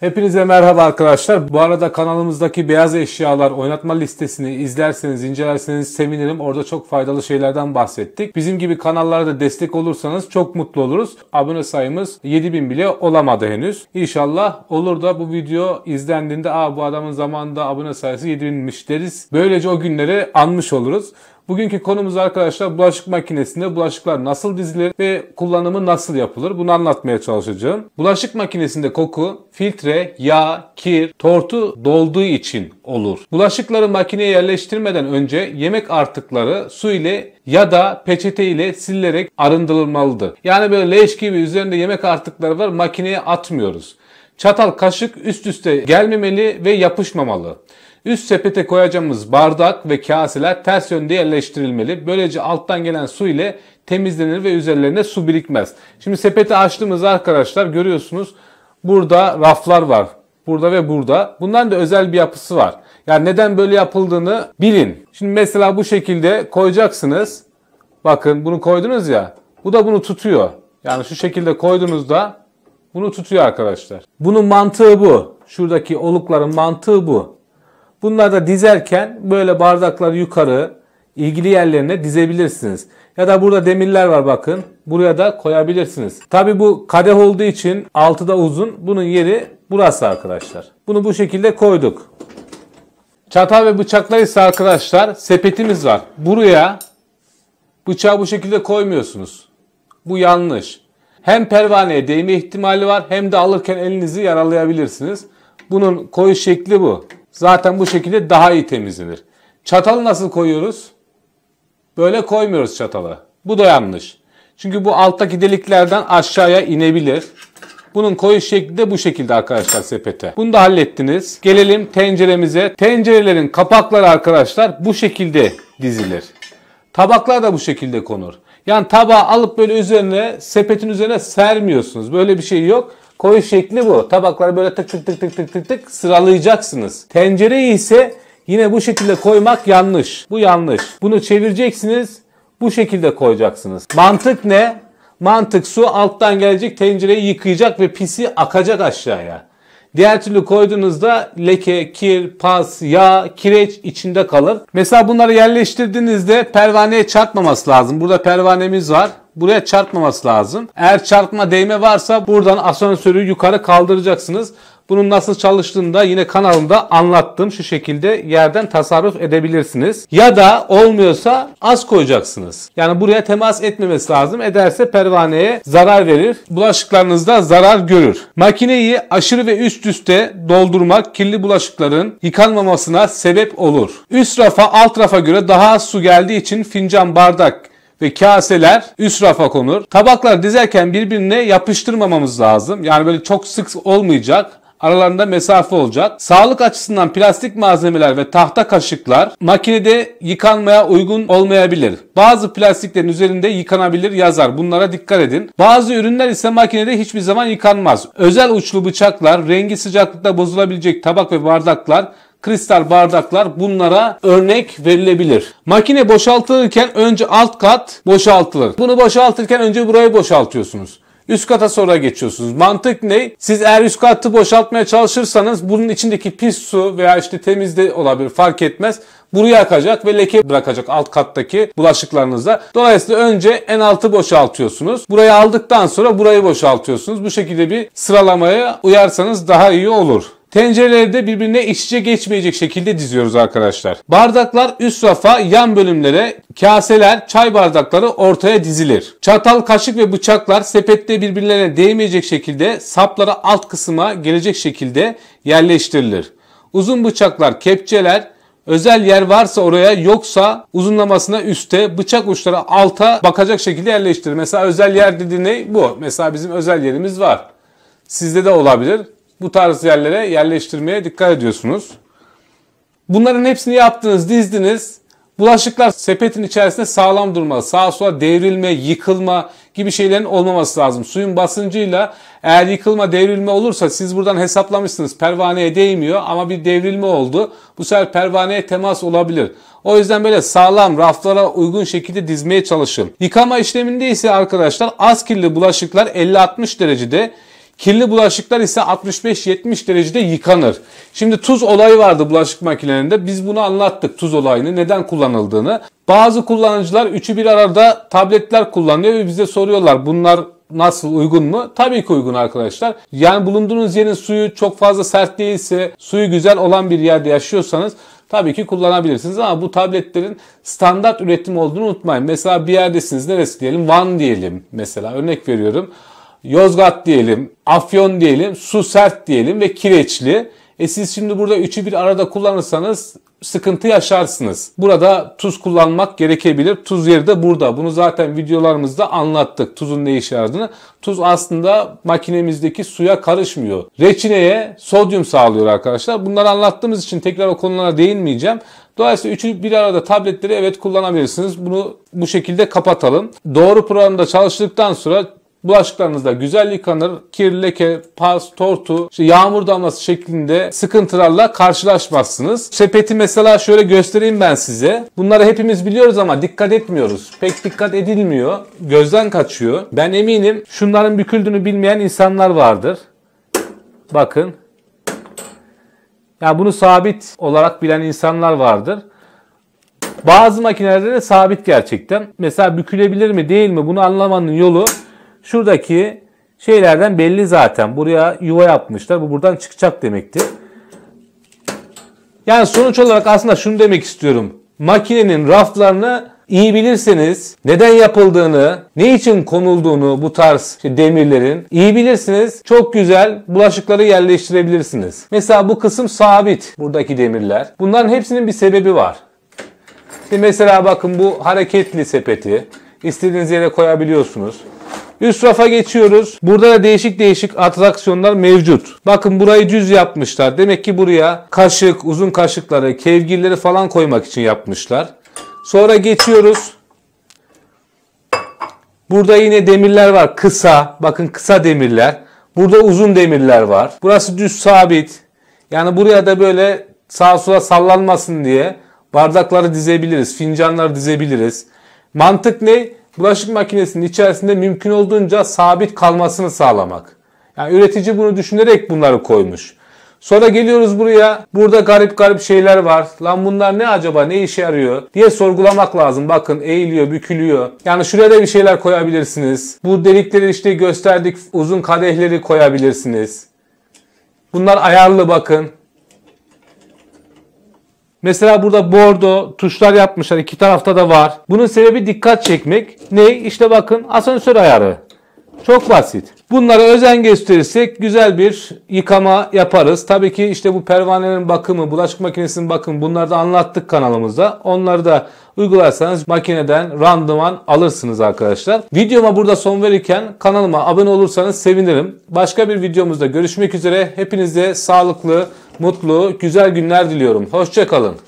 Hepinize merhaba arkadaşlar. Bu arada kanalımızdaki beyaz eşyalar oynatma listesini izlerseniz, incelerseniz sevinirim. Orada çok faydalı şeylerden bahsettik. Bizim gibi kanallara da destek olursanız çok mutlu oluruz. Abone sayımız 7000 bile olamadı henüz. İnşallah olur da bu video izlendiğinde bu adamın zamanında abone sayısı 7000'miş deriz. Böylece o günleri anmış oluruz. Bugünkü konumuz arkadaşlar bulaşık makinesinde bulaşıklar nasıl dizilir ve kullanımı nasıl yapılır, bunu anlatmaya çalışacağım. Bulaşık makinesinde koku, filtre, yağ, kir, tortu dolduğu için olur. Bulaşıkları makineye yerleştirmeden önce yemek artıkları su ile ya da peçete ile silerek arındırılmalıdır. Yani böyle leş gibi üzerinde yemek artıkları var, makineye atmıyoruz. Çatal, kaşık üst üste gelmemeli ve yapışmamalı. Üst sepete koyacağımız bardak ve kaseler ters yönde yerleştirilmeli. Böylece alttan gelen su ile temizlenir ve üzerlerine su birikmez. Şimdi sepeti açtığımızda arkadaşlar görüyorsunuz burada raflar var. Burada ve burada. Bunların da özel bir yapısı var. Yani neden böyle yapıldığını bilin. Şimdi mesela bu şekilde koyacaksınız. Bakın bunu koydunuz ya. Bu da bunu tutuyor. Yani şu şekilde koyduğunuzda bunu tutuyor arkadaşlar. Bunun mantığı bu. Şuradaki olukların mantığı bu. Bunları da dizerken böyle bardakları yukarı ilgili yerlerine dizebilirsiniz. Ya da burada demirler var bakın. Buraya da koyabilirsiniz. Tabi bu kadeh olduğu için altı da uzun. Bunun yeri burası arkadaşlar. Bunu bu şekilde koyduk. Çatal ve bıçaklar ise arkadaşlar sepetimiz var. Buraya bıçağı bu şekilde koymuyorsunuz. Bu yanlış. Hem pervaneye değme ihtimali var hem de alırken elinizi yaralayabilirsiniz. Bunun koyu şekli bu. Zaten bu şekilde daha iyi temizlenir. Çatalı nasıl koyuyoruz? Böyle koymuyoruz çatalı. Bu da yanlış. Çünkü bu alttaki deliklerden aşağıya inebilir. Bunun koyu şekli de bu şekilde arkadaşlar sepete. Bunu da hallettiniz. Gelelim tenceremize. Tencerelerin kapakları arkadaşlar bu şekilde dizilir. Tabaklar da bu şekilde konur. Yani tabağı alıp böyle üzerine, sepetin üzerine sermiyorsunuz. Böyle bir şey yok. Koyu şekli bu. Tabakları böyle tık tık tık tık tık tık tık sıralayacaksınız. Tencereyi ise yine bu şekilde koymak yanlış. Bu yanlış. Bunu çevireceksiniz. Bu şekilde koyacaksınız. Mantık ne? Mantık su alttan gelecek, tencereyi yıkayacak ve pisi akacak aşağıya. Diğer türlü koyduğunuzda leke, kir, pas, yağ, kireç içinde kalır. Mesela bunları yerleştirdiğinizde pervaneye çarpmaması lazım. Burada pervanemiz var. Buraya çarpmaması lazım. Eğer çarpma, değme varsa buradan asansörü yukarı kaldıracaksınız. Bunun nasıl çalıştığını da yine kanalımda anlattım. Şu şekilde yerden tasarruf edebilirsiniz. Ya da olmuyorsa az koyacaksınız. Yani buraya temas etmemesi lazım. Ederse pervaneye zarar verir. Bulaşıklarınızda zarar görür. Makineyi aşırı ve üst üste doldurmak kirli bulaşıkların yıkanmamasına sebep olur. Üst rafa alt rafa göre daha az su geldiği için fincan, bardak ve kaseler üst rafa konur. Tabaklar dizerken birbirine yapıştırmamamız lazım. Yani böyle çok sık olmayacak. Aralarında mesafe olacak. Sağlık açısından plastik malzemeler ve tahta kaşıklar makinede yıkanmaya uygun olmayabilir. Bazı plastiklerin üzerinde yıkanabilir yazar. Bunlara dikkat edin. Bazı ürünler ise makinede hiçbir zaman yıkanmaz. Özel uçlu bıçaklar, rengi sıcaklıkta bozulabilecek tabak ve bardaklar, kristal bardaklar bunlara örnek verilebilir. Makine boşaltılırken önce alt kat boşaltılır. Bunu boşaltırken önce burayı boşaltıyorsunuz. Üst kata sonra geçiyorsunuz. Mantık ne? Siz eğer üst katı boşaltmaya çalışırsanız bunun içindeki pis su veya işte temiz de olabilir fark etmez. Buraya akacak ve leke bırakacak alt kattaki bulaşıklarınızda. Dolayısıyla önce en altı boşaltıyorsunuz. Burayı aldıktan sonra burayı boşaltıyorsunuz. Bu şekilde bir sıralamaya uyarsanız daha iyi olur. Tencereleri de birbirine iç içe geçmeyecek şekilde diziyoruz arkadaşlar. Bardaklar üst rafa, yan bölümlere, kaseler, çay bardakları ortaya dizilir. Çatal, kaşık ve bıçaklar sepette birbirlerine değmeyecek şekilde sapları alt kısma gelecek şekilde yerleştirilir. Uzun bıçaklar, kepçeler, özel yer varsa oraya, yoksa uzunlamasına üste, bıçak uçları alta bakacak şekilde yerleştirilir. Mesela özel yer dediği ne? Bu. Mesela bizim özel yerimiz var. Sizde de olabilir. Bu tarz yerlere yerleştirmeye dikkat ediyorsunuz. Bunların hepsini yaptınız, dizdiniz. Bulaşıklar sepetin içerisinde sağlam durmalı. Sağa sola devrilme, yıkılma gibi şeylerin olmaması lazım. Suyun basıncıyla eğer yıkılma, devrilme olursa siz buradan hesaplamışsınız. Pervaneye değmiyor ama bir devrilme oldu. Bu sefer pervaneye temas olabilir. O yüzden böyle sağlam, raflara uygun şekilde dizmeye çalışın. Yıkama işleminde ise arkadaşlar az kirli bulaşıklar 50-60 derecede, Kirli bulaşıklar ise 65-70 derecede yıkanır. Şimdi tuz olayı vardı bulaşık makinelerinde. Biz bunu anlattık, tuz olayını, neden kullanıldığını. Bazı kullanıcılar üçü bir arada tabletler kullanıyor ve bize soruyorlar bunlar nasıl, uygun mu? Tabii ki uygun arkadaşlar. Yani bulunduğunuz yerin suyu çok fazla sert değilse, suyu güzel olan bir yerde yaşıyorsanız tabii ki kullanabilirsiniz ama bu tabletlerin standart üretim olduğunu unutmayın. Mesela bir yerdesiniz, neresi diyelim? Van diyelim mesela, örnek veriyorum. Yozgat diyelim, Afyon diyelim, su sert diyelim ve kireçli. Siz şimdi burada üçü bir arada kullanırsanız sıkıntı yaşarsınız. Burada tuz kullanmak gerekebilir. Tuz yeri de burada. Bunu zaten videolarımızda anlattık, tuzun ne işe yaradığını. Tuz aslında makinemizdeki suya karışmıyor. Reçineye sodyum sağlıyor arkadaşlar. Bunları anlattığımız için tekrar o konulara değinmeyeceğim. Dolayısıyla üçü bir arada tabletleri evet kullanabilirsiniz. Bunu bu şekilde kapatalım. Doğru programda çalıştıktan sonra bulaşıklarınız da güzel yıkanır. Kir, leke, pas, tortu, yağmur damlası şeklinde sıkıntılarla karşılaşmazsınız. Sepeti mesela şöyle göstereyim ben size. Bunları hepimiz biliyoruz ama dikkat etmiyoruz. Pek dikkat edilmiyor. Gözden kaçıyor. Ben eminim şunların büküldüğünü bilmeyen insanlar vardır. Bakın. Ya bunu sabit olarak bilen insanlar vardır. Bazı makinelerde de sabit gerçekten. Mesela bükülebilir mi değil mi bunu anlamanın yolu şuradaki şeylerden belli zaten. Buraya yuva yapmışlar. Bu buradan çıkacak demektir. Yani sonuç olarak aslında şunu demek istiyorum. Makinenin raflarını iyi bilirseniz, neden yapıldığını, ne için konulduğunu bu tarz demirlerin iyi bilirsiniz. Çok güzel bulaşıkları yerleştirebilirsiniz. Mesela bu kısım sabit. Buradaki demirler. Bunların hepsinin bir sebebi var. Şimdi mesela bakın bu hareketli sepeti. İstediğiniz yere koyabiliyorsunuz. Üst rafa geçiyoruz. Burada da değişik değişik atraksiyonlar mevcut. Bakın burayı düz yapmışlar. Demek ki buraya kaşık, uzun kaşıkları, kevgirleri falan koymak için yapmışlar. Sonra geçiyoruz. Burada yine demirler var. Kısa. Bakın kısa demirler. Burada uzun demirler var. Burası düz sabit. Yani buraya da böyle sağa sola sallanmasın diye bardakları dizebiliriz. Fincanları dizebiliriz. Mantık ne? Bulaşık makinesinin içerisinde mümkün olduğunca sabit kalmasını sağlamak. Yani üretici bunu düşünerek bunları koymuş. Sonra geliyoruz buraya. Burada garip garip şeyler var. Lan bunlar ne acaba? Ne işe yarıyor? Diye sorgulamak lazım. Bakın eğiliyor, bükülüyor. Yani şuraya da bir şeyler koyabilirsiniz. Bu delikleri işte gösterdik. Uzun kadehleri koyabilirsiniz. Bunlar ayarlı bakın. Mesela burada bordo tuşlar yapmışlar. İki tarafta da var. Bunun sebebi dikkat çekmek. Ne? İşte bakın asansör ayarı. Çok basit. Bunlara özen gösterirsek güzel bir yıkama yaparız. Tabii ki işte bu pervanelerin bakımı, bulaşık makinesinin bakımı bunları da anlattık kanalımızda. Onları da uygularsanız makineden randıman alırsınız arkadaşlar. Videoma burada son verirken kanalıma abone olursanız sevinirim. Başka bir videomuzda görüşmek üzere. Hepinize sağlıklı, mutlu, güzel günler diliyorum. Hoşça kalın.